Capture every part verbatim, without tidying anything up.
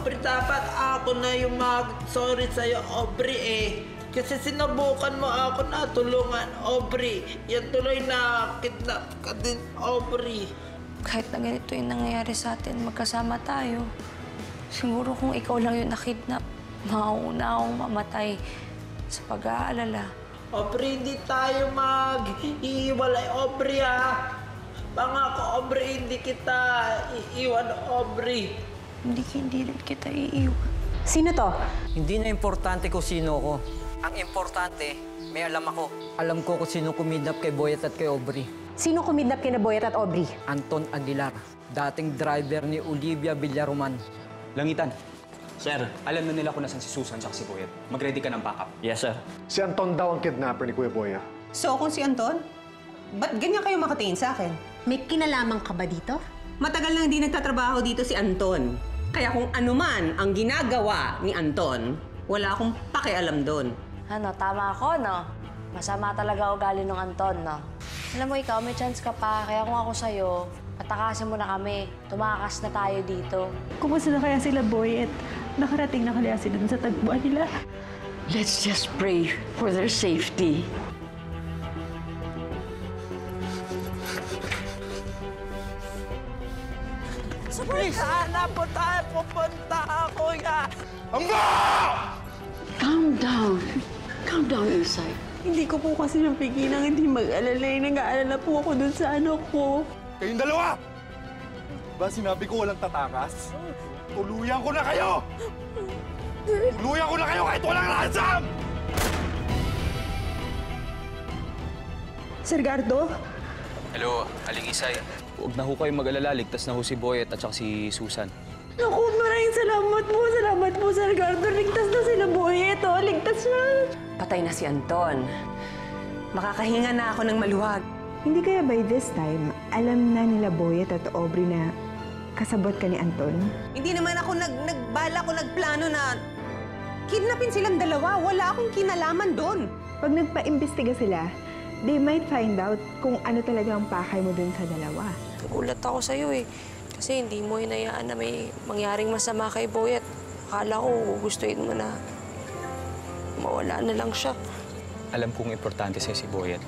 Aubrey, dapat ako na yung mag-sorry sa'yo, Aubrey eh. Kasi sinabukan mo ako na tulungan, Aubrey. Yan tuloy na kidnap ka din, Aubrey. Kahit na ganito yung nangyayari sa atin, magkasama tayo. Siguro kung ikaw lang yung nakidnap, mauna akong mamatay sa pag-aalala. Aubrey, hindi tayo mag-iiwalay, Aubrey ah. Pangako, Aubrey, hindi kita iiwan, Aubrey. Hindi, hindi rin kita iiwan. Sino to? Hindi na importante kung sino ko. Ang importante, may alam ako. Alam ko kung sino kumidnap kay Boyet at kay Aubrey. Sino kumidnap kay na Boyet at Aubrey? Anton Aguilar, dating driver ni Olivia Villaroman. Langitan. Sir, alam na nila kung nasan si Susan at si Boyet. Mag-ready ka ng backup. Yes, sir. Si Anton daw ang kidnapper ni Kuya Boyet. So, kung si Anton, ba't ganyan kayo makatingin sa akin? May kinalaman ka ba dito? Matagal nang hindi nagtatrabaho dito si Anton. Kaya kung anuman ang ginagawa ni Anton, wala akong pakialam doon. Ano, tama ako, no? Masama talaga ugali ng Anton, no? Alam mo, ikaw, may chance ka pa. Kaya kung ako sa'yo, patakasin mo na kami. Tumakas na tayo dito. Kumusta na kaya sila, Boyet? Nakarating na kaya sila dun sa tagpuan nila? Let's just pray for their safety. Sana po tayo pupunta, Kuya! Amba! Calm down. Calm down, Isay. Hindi ko po kasi mapigilang hindi mag-alala. Nag-aalala po ako dun sa ano ko. Kayong dalawa! Ba sinabi ko walang tatakas? Tuluyan ko na kayo! Tuluyan ko na kayo kahit walang ransom! Sir Gardo? Hello, Aling Isay. Huwag na ho kayong mag-alala, ligtas na ho si Boyet at saka si Susan. Naku, maraming salamat po, salamat po, Sir Gardo. Ligtas na sila, Boyet, oh. Ligtas na. Patay na si Anton. Makakahinga na ako ng maluwag. Hindi kaya by this time, alam na nila Boyet at Aubrey na kasabot ka ni Anton? Hindi naman ako nag nagbala ko, nagplano na kidnapin silang dalawa. Wala akong kinalaman doon. Pag nagpa-imbestiga sila, they might find out kung ano talaga ang pakay mo dun sa dalawa. Nagulat ako sa'yo eh. Kasi hindi mo hinayaan na may mangyaring masama kay Boyet. Akala ko gustuin mo na mawala na lang siya. Alam kong importante sa'yo si Boyet.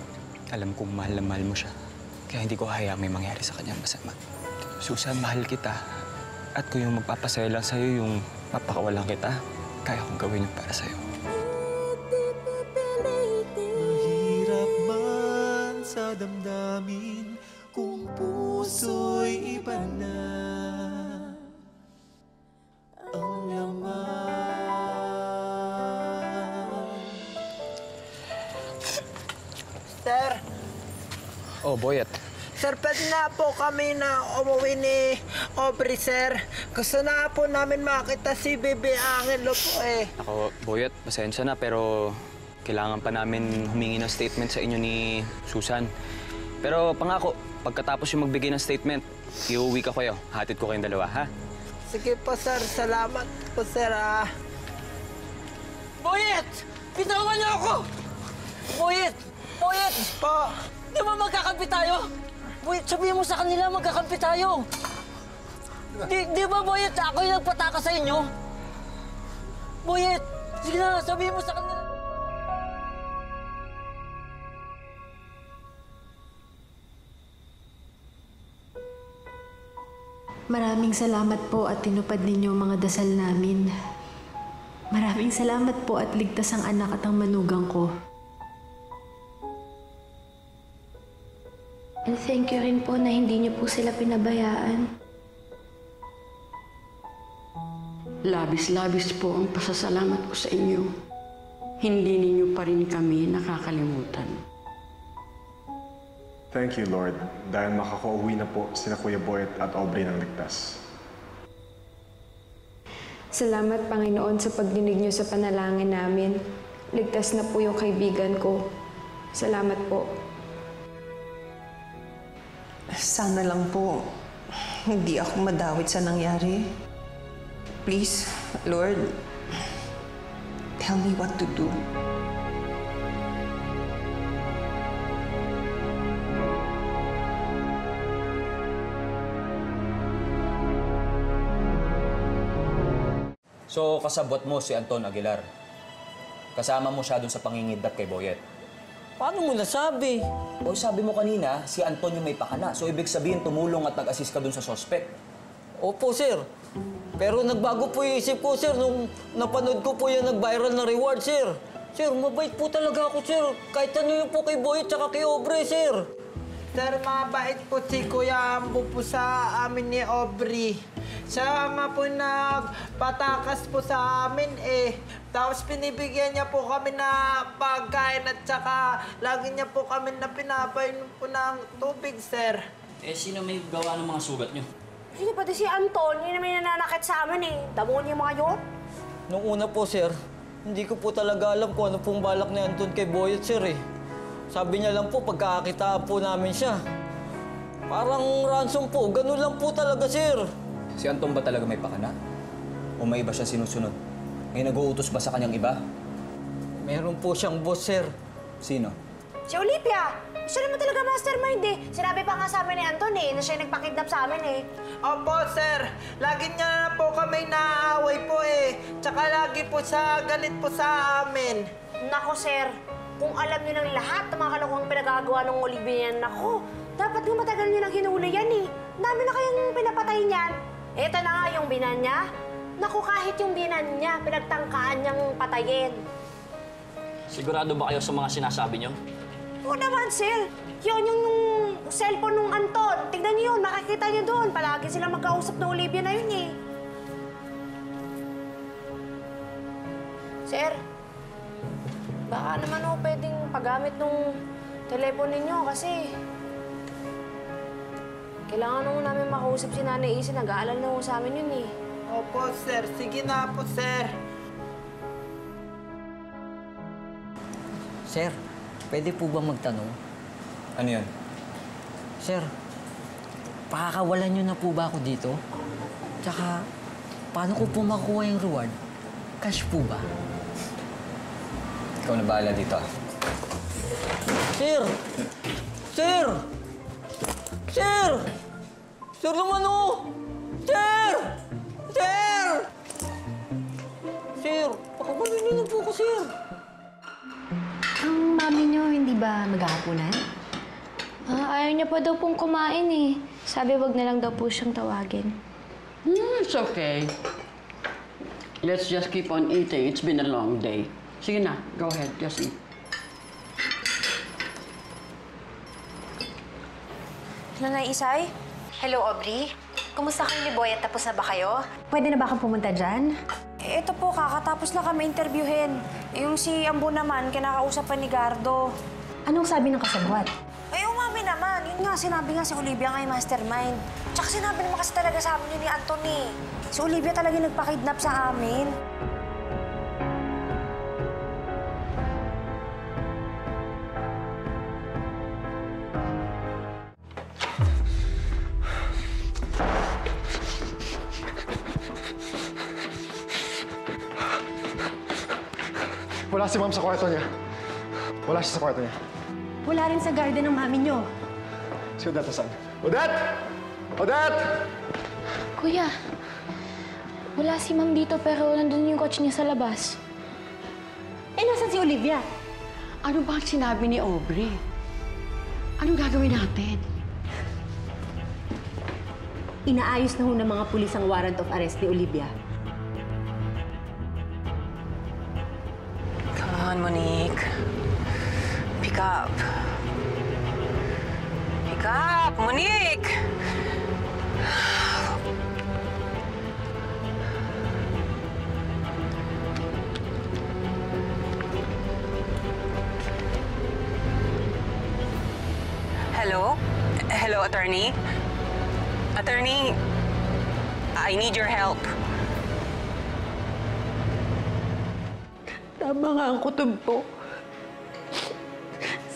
Alam kong mahal na mahal mo siya. Kaya hindi ko hayaang may mangyari sa kanyang masama. Susan, mahal kita. At kung yung magpapasaya lang sa'yo, yung papakawalan kita, kaya kong gawin yung para sa'yo. Sa damdamin kung puso'y iba na ang laman. Sir! Oh, Boyet. Sir, pwede na po kami na umuwi ni Aubrey, sir. Gusto na po namin makita si Baby Angelo po eh. Ako, Boyet, pasensya na pero kailangan pa namin humingi ng statement sa inyo ni Susan. Pero pangako, pagkatapos yung magbigay ng statement, iuwi ka kayo. Hatid ko kayong dalawa, ha? Sige po, sir. Salamat po, sir, ha? Boyet! Pinawa niyo ako! Boyet! Boyet! Pa! Di ba magkakampi tayo? Boyet, sabihin mo sa kanila magkakampi tayo. Di, di ba, Boyet, ako yung nagpataka sa inyo? Boyet! Sige na, sabihin mo sa kanila. Maraming salamat po at tinupad ninyo ang mga dasal namin. Maraming salamat po at ligtas ang anak at ang manugang ko. And thank you rin po na hindi niyo po sila pinabayaan. Labis-labis po ang pasasalamat ko sa inyo. Hindi ninyo pa rin kami nakakalimutan. Thank you, Lord, dahil makakauwi na po sina Kuya Boyet at Aubrey ng ligtas. Salamat, Panginoon, sa pagdinig niyo sa panalangin namin. Ligtas na po yung kaibigan ko. Salamat po. Sana lang po, hindi ako madawit sa nangyari. Please, Lord, tell me what to do. So, kasabot mo si Anton Aguilar. Kasama mo siya dun sa pangingidat kay Boyet. Paano mo nasabi? O, sabi mo kanina, si Anton yung may pakana. So, ibig sabihin, tumulong at nag-assist ka dun sa suspect. Opo, sir. Pero nagbago po yung isip ko, sir, nung napanood ko po yung nag-viral na reward, sir. Sir, mabait po talaga ako, sir. Kahit ano yung po kay Boyet tsaka kay Aubrey, sir. Sir, mabait po si Kuya Ambo po sa amin ni Aubrey. Siya nga po nagpatakas po sa amin eh. Tapos pinibigyan niya po kami na pagkain at saka lagi niya po kami na pinapainom po ng tubig, sir. Eh, sino may gawa ng mga sugat niyo? Sige, pati si Anton, yun na may nananakit sa amin eh. Damuhan niya mga yun. Nung una po, sir, hindi ko po talaga alam kung ano pong balak ni Anton kay Boyet, sir eh. Sabi niya lang po, pagkakakitaan po namin siya. Parang ransom po, ganun lang po talaga, sir. Si Anton ba talaga may pakana? O may iba siya sinusunod? May nag-uutos ba sa kanyang iba? Meron po siyang boss, sir. Sino? Si Olivia! Siya naman talaga mastermind eh. Sinabi pa nga sa amin ni Anton eh, na siya nagpakidnap sa amin eh. Opo, sir. Lagi niya na po kami naaaway po eh. Tsaka lagi po sa galit po sa amin. Nako, sir. Kung alam niyo ng lahat ng mga kalokohang pinagagawa ng Olivia yan, naku, dapat nga matagal niyo nang hinuli yan eh. Dami na kayong pinapatay niyan. Ito na nga yung binan niya. Naku, kahit yung binan niya, pinagtangkaan niyang patayin. Sigurado ba kayo sa mga sinasabi niyo? Oo naman, sir. Yun yung cellphone nung Anton. Tignan niyo yun, makikita niyo doon. Palagi silang magkausap na Olivia na yun eh. Sir, baka naman ako pwedeng paggamit nung telepono ninyo kasi kailangan naman namin makausap si Nanay Isay. Nag-aalala na ako sa amin yun eh. Opo, sir. Sige na po, sir. Sir, pwede po ba magtanong? Ano yun? Sir, pakakawalan nyo na po ba ako dito? Tsaka, paano ko po makuha yung reward? Cash po ba? Ikaw na bahala dito. Sir! Sir! Sir! Sir naman o! Sir! Sir! Sir! Pakawalin niyo na po ko, sir! Ang mami niyo, hindi ba maghahaponan? Ah, ayaw niya pa daw pong kumain eh. Sabi wag na lang daw po siyang tawagin. Mm, it's okay. Let's just keep on eating. It's been a long day. Sige na, go ahead, just eat. Nanay Isay? Hello, Aubrey. Kumusta kayo ni Boyet? Tapos na ba kayo? Pwede na ba akong pumunta dyan? Ito po, kakatapos na kami interviewin. Yung si Ambo naman, kinakausap pa ni Gardo. Anong sabi ng kasabwat? Ay, umami naman. Yun nga, sinabi nga si Olivia nga yung mastermind. Tsaka sinabi naman kasi talaga sa amin ni Anthony. Si Olivia talaga nagpakidnap sa amin. Wala si Ma'am sa kwarto niya. Wala siya sa kwarto niya. Wala rin sa garden ng mami niyo. Si Odette Asag. Odette! Odette! Kuya, wala si Ma'am dito pero nandun yung coach niya sa labas. Eh, nasan si Olivia? Ano ba ang sinabi ni Aubrey? Anong gagawin natin? Inaayos na ho ng mga pulis ang warrant of arrest ni Olivia. Monique. Pick up. Pick up, Monique! Hello? Hello, attorney? Attorney, I need your help. Tama nga ang kutob po.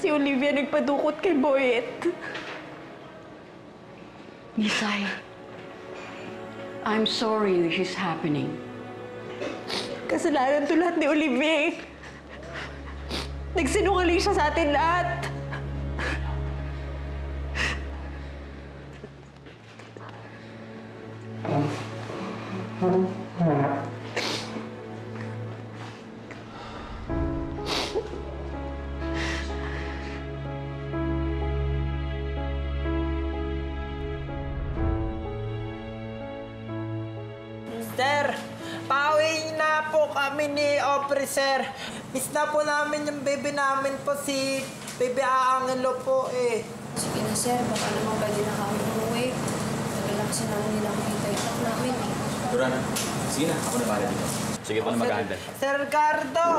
Si Olivia nagpadukot kay Boyet. Isay, I'm sorry this is happening. Kasalanan to lahat ni Olivia. Nagsinungaling siya sa atin lahat. namin ni Aubrey, sir. Miss na po namin yung baby namin po, si Baby Angelo po, eh. Sige na, sir. Baka naman pwede na kami umuwi. Tagal lang kasi namin nila makita yung talk namin, eh. Durana, sige na. Ako na para dito. Sige po na mag-handle. Sir Gardo!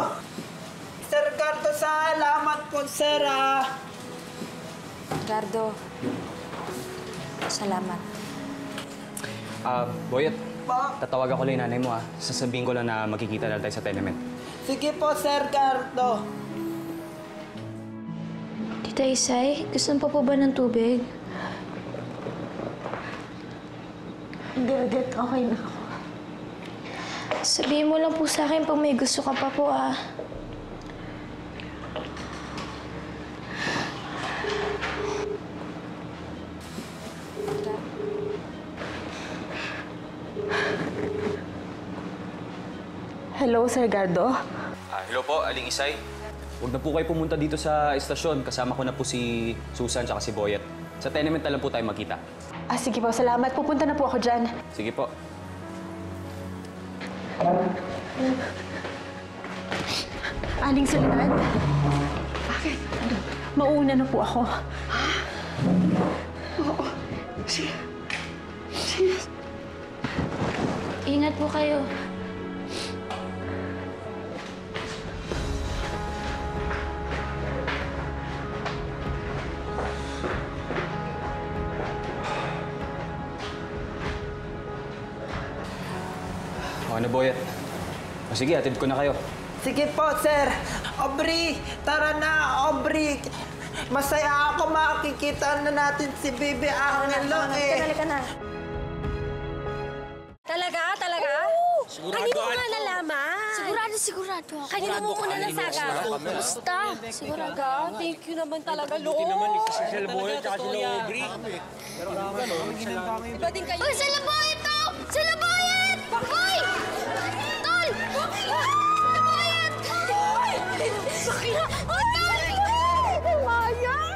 Sir Gardo, salamat po, sir, ah. Gardo, salamat. Ah, uh, Boyet. Pa? Tatawagan ko lang yung nanay mo, ah. Sasabihin ko lang na magkikita lang tayo sa tenement. Sige po, Sir Gardo. Tita Isay, gusto pa po ba ng tubig? Hindi, Odette. Okay na ako. Sabihin mo lang po sa akin pag may gusto ka pa po, ah. Hello, Sir Gardo. Ah, hello po, Aling Isay. Huwag na po kayo pumunta dito sa estasyon. Kasama ko na po si Susan at si Boyet. Sa tenement na lang po tayo magkita. Ah, sige po. Salamat. Pupunta na po ako dyan. Sige po. Aling Sulinan? Bakit? Mauuna na po ako. Ha? Oo. Sige. Sige. Ingat po kayo. Ano, Boyet? O sige, atid ko na kayo. Sige po, sir. Aubrey, tara na, Aubrey. Masaya ako makikita na natin si Baby Angelo, eh. Halika na, halika na. Talaga? Talaga? Oo! Sigurado. Kanino mo nga nalaman? Sigurado, sigurado ako. Kanino mo muna nasaga? Basta. Sigurado. Thank you naman talaga, Lord. Buti naman, ito si Boyet at si Aubrey. Iba din kayo. Uy, sila Boyet to! Sila Boyet! Hoy! Tol! Sila Boyet! Hoy! Bakla! Hoy! Maya!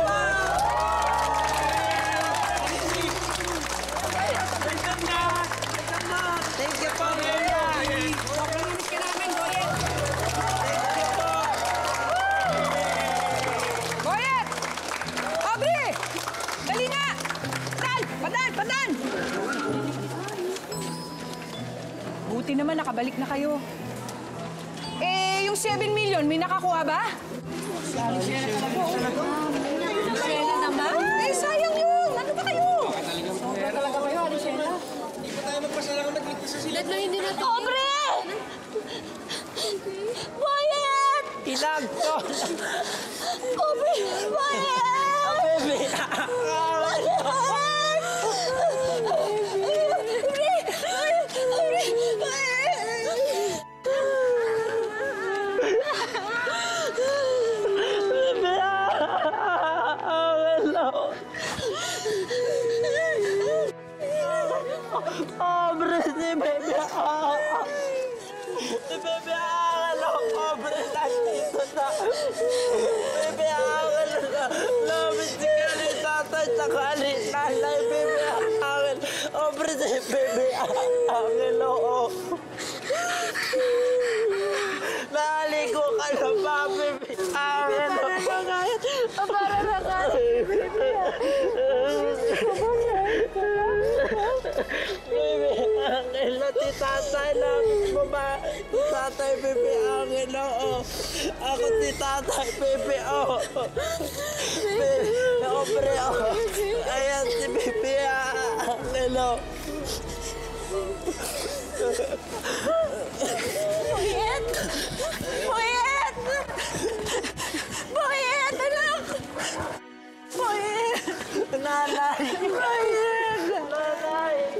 na. Welcome na. Thank you po, Boyet. Buti naman, nakabalik na kayo. Eh, yung seven million, may nakakuha ba? Sela naman? Eh, sayang yun! Ano ba kayo? Sela talaga kayo, ano Sela? Hindi pa tayo magpasalangang nagligtas sa sila. Dadla, hindi na ito. Aubrey! Boyet! Ilang to! Aubrey! Boyet! Aubrey! Aubrey! Aubrey, si Baby Angelo! Si Baby Angelo! Aubrey, nandito na! Baby Angelo na! Namin si Kali Tatay sa Kali Tatay! Baby Angelo! Aubrey, si Baby Angelo! Naligo ka na ba, Baby Angelo? Para na ka! Baby Angelo! Baby Angelo, ti tatay namin mo ba? Ti tatay, Baby Angelo, oh. Ako ti tatay, Baby, oh. Baby, Aubrey, oh. Ayan si Baby Angelo. Boyet! Boyet! Boyet, anak! Boyet! Nanay! Boyet! Nanay! Boyet!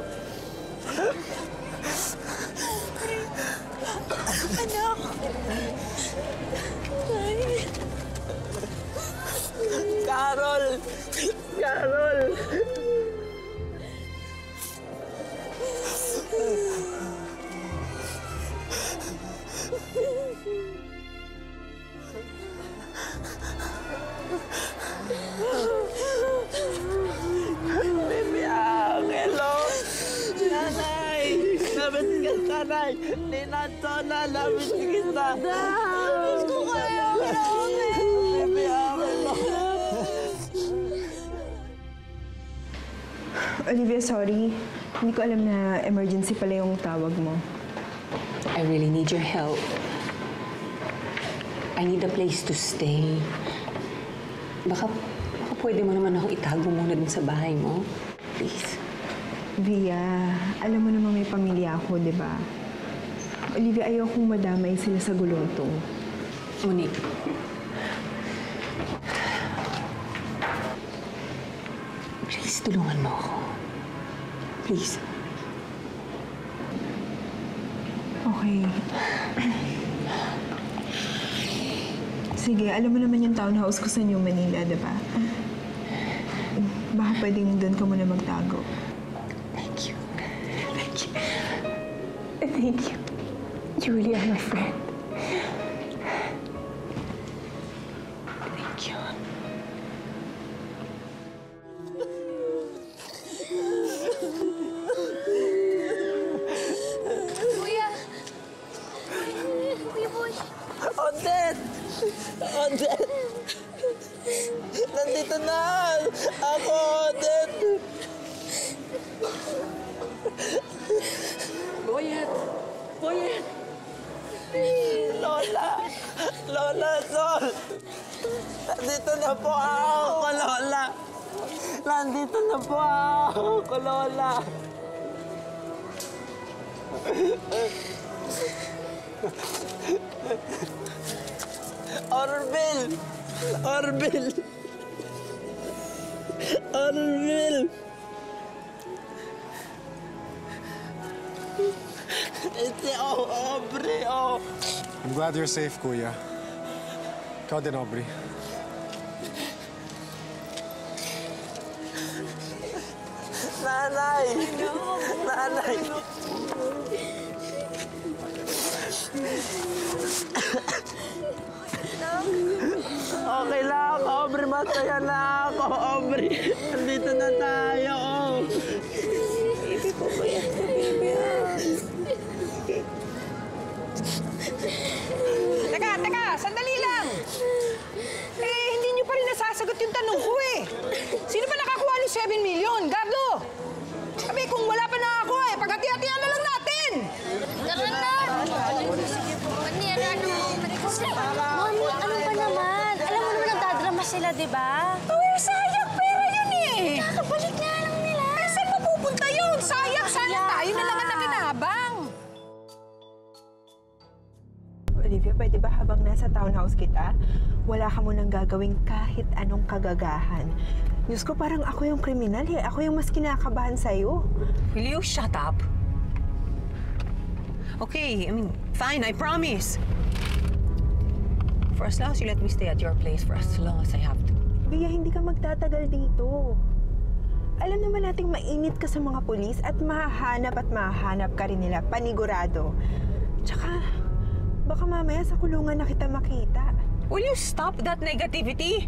Anak. Carol. Carol. Baby Angelo. Nanay. Labis kita, Nay. Ninatona, labis kita. Labis ko kayo. Baby Angelo. Olivia, sorry. Hindi ko alam na emergency pala yung tawag mo. I really need your help. I need a place to stay. Baka, baka pwede mo naman ako itago muna dun sa bahay mo. Please. Via, alam mo naman may pamilya ako, di ba? Olivia, ayokong madamay sila sa gulong to. Monique. Please, tulungan mo ako. Please. Okay. Sige, alam mo naman yung townhouse ko sa New Manila, diba? Baka pwedeng doon ka muna magtago. Thank you. Thank you. Thank you. You really are my friend. Thank you. Kuya! Kuya Boy! Odette! Odette! Nandito na! Ako, Odette! Boyet! Boyet! Lola! Lola, Sol! Nandito na po ako, Lola! Nandito na po ako, Lola! Orville! Orville! Orville! It's Aubrey, oh! I'm glad you're safe, Kuya. Ikaw din, Aubrey. Nanay! Nanay! Okay lang, Aubrey. Masaya na ako, Aubrey. Nandito na tayo. Baby ko, kuya. Baby. Teka, teka. Sandali lang. Eh, hindi nyo pa rin nasasagot yung tanong ko eh. Sino ba nakakuha ng seven million? Gardo! Sabi, kung wala pa nakakuha eh, paghati-hatihan na lang natin. Tara na! Mami, ano ba naman? Alam mo naman nagdadrama sila, di ba? Uy, sayang pera yun eh! Nakakabalik nga lang nila. Eh, saan mapupunta yun? Sayang, sana tayo na lang ang nakinabang. Olivia, pwede ba habang nasa townhouse kita, wala ka munang gagawin kahit anong kagagahan? Diyos ko, parang ako yung kriminal eh. Ako yung mas kinakabahan sa'yo. Will you shut up? Okay, I mean, fine, I promise. For as long as you let me stay at your place, for as long as I have to. Bea, hindi ka magtatagal dito. Alam naman nating mainit ka sa mga polis at mahahanap at mahahanap ka rin nila, panigurado. Tsaka, baka mamaya sa kulungan na kita makita. Will you stop that negativity?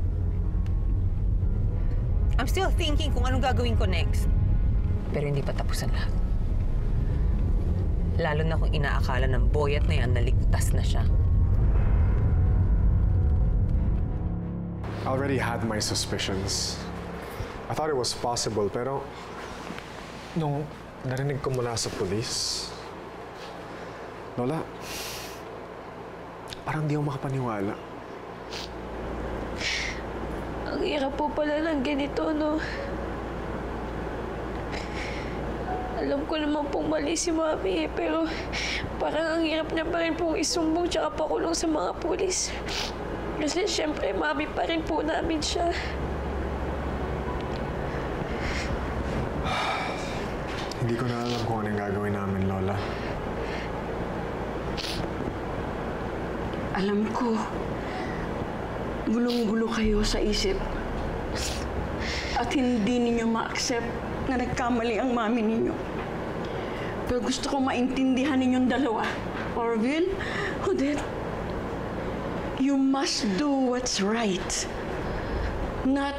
I'm still thinking kung anong gagawin ko next. Pero hindi pa tapos ang lahat. Lalo na kung inaakala ng Boyet na yan, naligtas na siya. I already had my suspicions. I thought it was possible, pero nung narinig ko mula sa pulis. Lola, parang di ako makapaniwala. Ang hirap po pala ng ganito, no? Alam ko naman pong mali si Mami eh, pero parang ang hirap na pa rin pong isumbong tsaka pakulong sa mga pulis. Kasi siyempre, Mami pa rin po namin siya. Hindi ko na alam kung anong gagawin namin, Lola. Alam ko, gulong-gulo kayo sa isip at hindi ninyo ma-accept na nagkamali ang mami ninyo. Pero gusto ko maintindihan ninyong dalawa. Orville, Odette, you must do what's right, not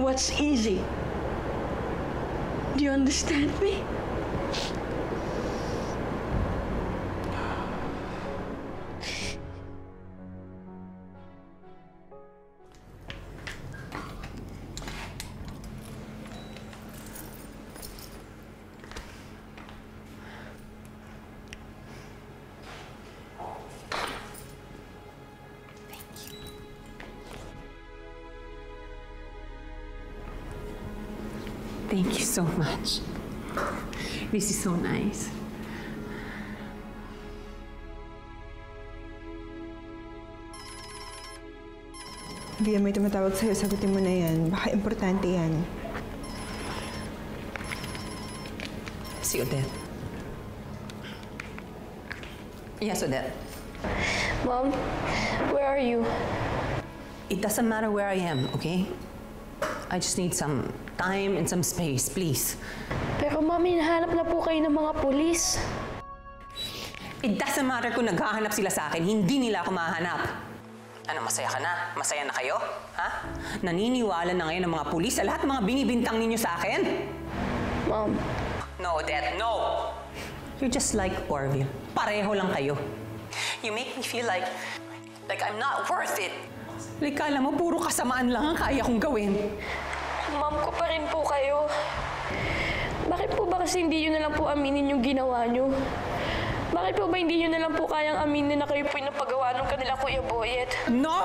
what's easy. Do you understand me? Thank you so much. This is so nice. Via, may tumatawag sa'yo. Sagutin mo na yan. Baka importante yan. Si Odette. Yes, Odette. Mom, where are you? It doesn't matter where I am, okay? I just need some time and some space, please. Pero, Mommy, nahanap na po kayo ng mga pulis. It doesn't matter kung naghahanap sila sa akin. Hindi nila ako mahanap. Ano, masaya ka na? Masaya na kayo? Ha? Naniniwala na ngayon ng mga pulis sa lahat ng mga binibintang ninyo sa akin? Mom. No, Dad, no! You're just like Orville. Pareho lang kayo. You make me feel like, like I'm not worth it. Like, kala mo, puro kasamaan lang ang kaya kong gawin. Ma'am, ko pa rin po kayo. Bakit po ba kasi hindi nyo na lang po aminin yung ginawa nyo? Bakit po ba hindi nyo na lang po kayang aminin na kayo po yung napagawa ng kanila Kuya Boyet? No!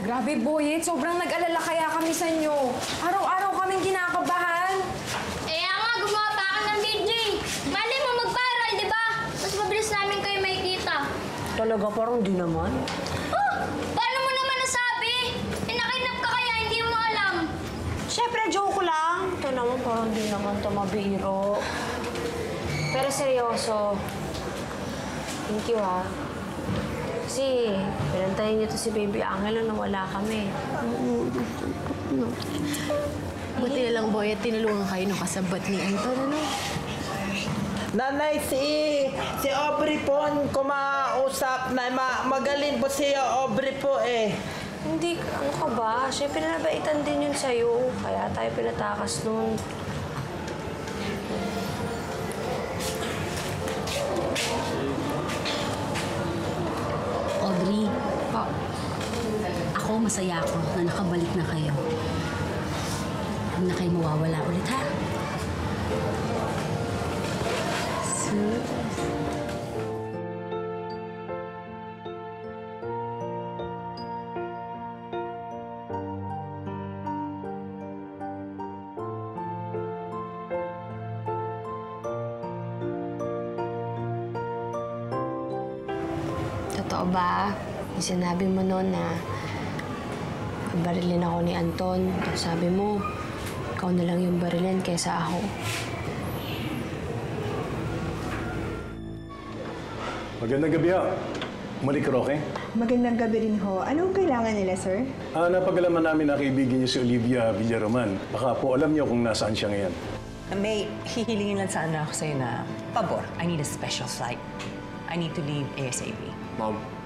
Grabe, Boyet. Sobrang nag-alala kaya kami sa inyo. Araw-araw kaming kinakabahan. Kaya nga, gumawa pa ako ng D J. Malay mo mag-viral, di ba? Mas mabilis namin kayo makikita. Talaga parang di naman. Oh! Paano mo naman nasabi? Inakinap ka kaya, hindi mo alam. Siyempre, joke lang. Ito naman parang di naman ito mabiro. Pero seryoso. Thank you, ha. Kasi, pinantayin niyo to si Baby Angelo na wala kami. Buti na lang, Boyet, tinulungan kayo ng kasabat ni Anton, ano? Nanay, si, si Aubrey po ang kumausap na ma, magaling po si Aubrey po eh. Hindi, ano ka ba? Siya pinabaitan din yun sa'yo. Kaya tayo pinatakas nun. Audrey, oh. Ako masaya ako na nakabalik na kayo. Huwag na kayo mawawala ulit, ha? Sweet. Totoo ba? Yung sinabi mo noon na barilin ako ni Anton. Tapos sabi mo, ikaw na lang yung barilin kaysa ako. Magandang gabi, ha. Malik Roque. Magandang gabi rin ho. Anong kailangan nila, sir? Ah, napagalaman namin na kaibigan niyo si Olivia Villaroman. Baka po alam niyo kung nasaan siya ngayon. May hihilingin lang sana ako sa'yo na, pabor, I need a special flight. I need to leave ASAP. Mom,